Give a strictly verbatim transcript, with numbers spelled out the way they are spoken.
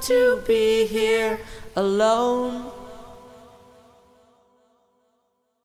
to be here alone.